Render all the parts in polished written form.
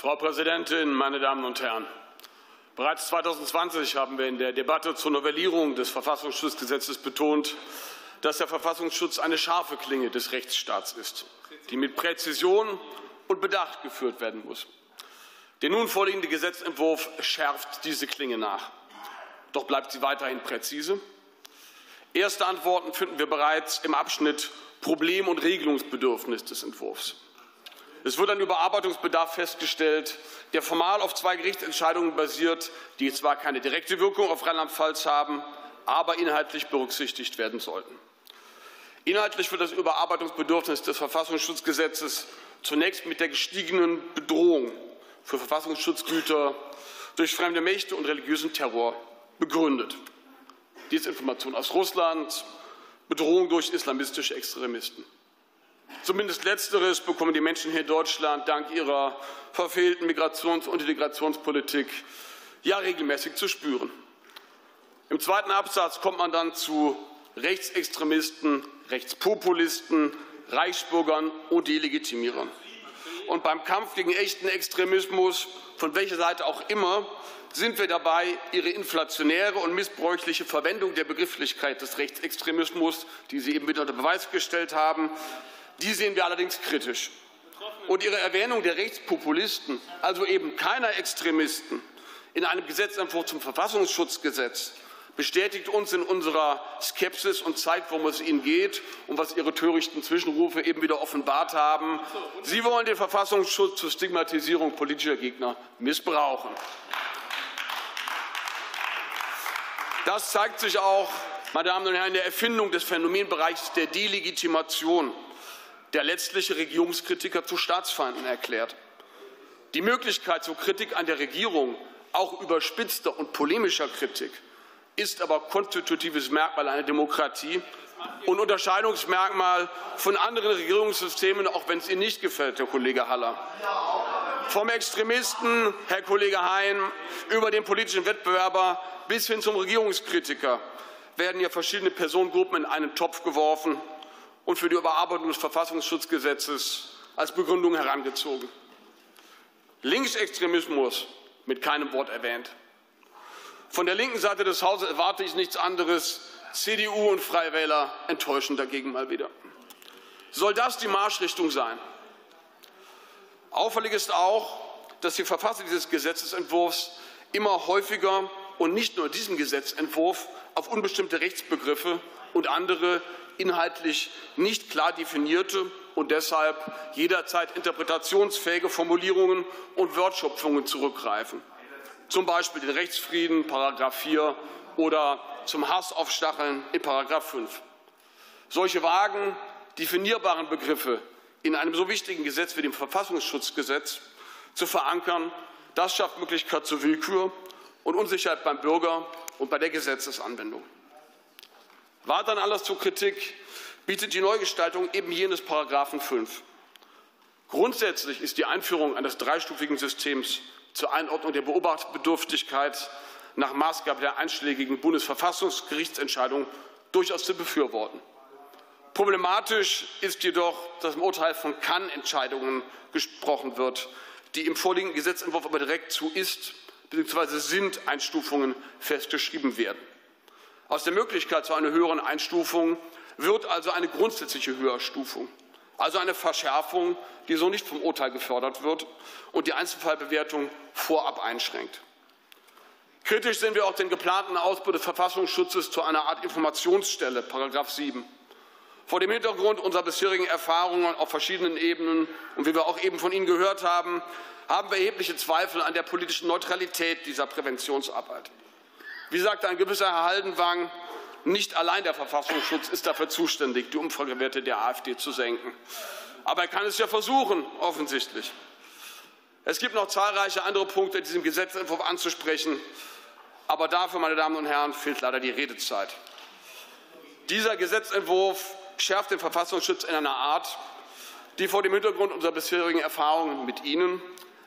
Frau Präsidentin, meine Damen und Herren! Bereits 2020 haben wir in der Debatte zur Novellierung des Verfassungsschutzgesetzes betont, dass der Verfassungsschutz eine scharfe Klinge des Rechtsstaats ist, die mit Präzision und Bedacht geführt werden muss. Der nun vorliegende Gesetzentwurf schärft diese Klinge nach. Doch bleibt sie weiterhin präzise? Erste Antworten finden wir bereits im Abschnitt Problem- und Regelungsbedürfnis des Entwurfs. Es wird ein Überarbeitungsbedarf festgestellt, der formal auf zwei Gerichtsentscheidungen basiert, die zwar keine direkte Wirkung auf Rheinland-Pfalz haben, aber inhaltlich berücksichtigt werden sollten. Inhaltlich wird das Überarbeitungsbedürfnis des Verfassungsschutzgesetzes zunächst mit der gestiegenen Bedrohung für Verfassungsschutzgüter durch fremde Mächte und religiösen Terror begründet. Desinformation aus Russland, Bedrohung durch islamistische Extremisten. Zumindest Letzteres bekommen die Menschen hier in Deutschland dank ihrer verfehlten Migrations- und Integrationspolitik ja regelmäßig zu spüren. Im zweiten Absatz kommt man dann zu Rechtsextremisten, Rechtspopulisten, Reichsbürgern und Delegitimierern. Und beim Kampf gegen echten Extremismus, von welcher Seite auch immer, sind wir dabei, ihre inflationäre und missbräuchliche Verwendung der Begrifflichkeit des Rechtsextremismus, die Sie eben wieder unter Beweis gestellt haben, die sehen wir allerdings kritisch. Und ihre Erwähnung der Rechtspopulisten, also eben keiner Extremisten, in einem Gesetzentwurf zum Verfassungsschutzgesetz bestätigt uns in unserer Skepsis und zeigt, worum es Ihnen geht und was Ihre törichten Zwischenrufe eben wieder offenbart haben. Sie wollen den Verfassungsschutz zur Stigmatisierung politischer Gegner missbrauchen. Das zeigt sich auch, meine Damen und Herren, in der Erfindung des Phänomenbereichs der Delegitimation, der letztliche Regierungskritiker zu Staatsfeinden erklärt. Die Möglichkeit zur Kritik an der Regierung, auch überspitzter und polemischer Kritik, ist aber konstitutives Merkmal einer Demokratie und Unterscheidungsmerkmal von anderen Regierungssystemen, auch wenn es Ihnen nicht gefällt, Herr Kollege Haller. Vom Extremisten, Herr Kollege Hein, über den politischen Wettbewerber bis hin zum Regierungskritiker werden ja verschiedene Personengruppen in einen Topf geworfen und für die Überarbeitung des Verfassungsschutzgesetzes als Begründung herangezogen. Linksextremismus mit keinem Wort erwähnt. Von der linken Seite des Hauses erwarte ich nichts anderes. CDU und Freie Wähler enttäuschen dagegen mal wieder. Soll das die Marschrichtung sein? Auffällig ist auch, dass die Verfasser dieses Gesetzentwurfs immer häufiger und nicht nur in diesem Gesetzentwurf auf unbestimmte Rechtsbegriffe und andere inhaltlich nicht klar definierte und deshalb jederzeit interpretationsfähige Formulierungen und Wortschöpfungen zurückgreifen. Zum Beispiel den Rechtsfrieden, § 4, oder zum Hass auf Stacheln in § 5. Solche vagen, definierbaren Begriffe in einem so wichtigen Gesetz wie dem Verfassungsschutzgesetz zu verankern, das schafft Möglichkeit zur Willkür und Unsicherheit beim Bürger und bei der Gesetzesanwendung. Weiteren Anlass zur Kritik bietet die Neugestaltung eben jenes § 5. Grundsätzlich ist die Einführung eines dreistufigen Systems zur Einordnung der Beobachtungsbedürftigkeit nach Maßgabe der einschlägigen Bundesverfassungsgerichtsentscheidung durchaus zu befürworten. Problematisch ist jedoch, dass im Urteil von Kann-Entscheidungen gesprochen wird, die im vorliegenden Gesetzentwurf aber direkt zu Ist- bzw. Sind-Einstufungen festgeschrieben werden. Aus der Möglichkeit zu einer höheren Einstufung wird also eine grundsätzliche Höherstufung. Also eine Verschärfung, die so nicht vom Urteil gefördert wird und die Einzelfallbewertung vorab einschränkt. Kritisch sehen wir auch den geplanten Ausbau des Verfassungsschutzes zu einer Art Informationsstelle, § 7. Vor dem Hintergrund unserer bisherigen Erfahrungen auf verschiedenen Ebenen und wie wir auch eben von Ihnen gehört haben, haben wir erhebliche Zweifel an der politischen Neutralität dieser Präventionsarbeit. Wie sagte ein gewisser Herr Haldenwang, nicht allein der Verfassungsschutz ist dafür zuständig, die Umfragewerte der AfD zu senken. Aber er kann es ja versuchen, offensichtlich. Es gibt noch zahlreiche andere Punkte in diesem Gesetzentwurf anzusprechen. Aber dafür, meine Damen und Herren, fehlt leider die Redezeit. Dieser Gesetzentwurf schärft den Verfassungsschutz in einer Art, die vor dem Hintergrund unserer bisherigen Erfahrungen mit Ihnen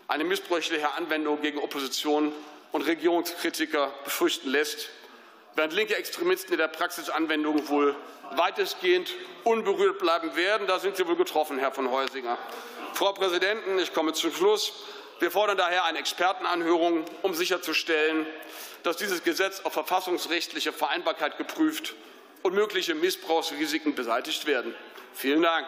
eine missbräuchliche Anwendung gegen Opposition und Regierungskritiker befürchten lässt, während linke Extremisten in der Praxisanwendung wohl weitestgehend unberührt bleiben werden. Da sind Sie wohl getroffen, Herr von Heusinger. Frau Präsidentin, ich komme zum Schluss. Wir fordern daher eine Expertenanhörung, um sicherzustellen, dass dieses Gesetz auf verfassungsrechtliche Vereinbarkeit geprüft und mögliche Missbrauchsrisiken beseitigt werden. Vielen Dank.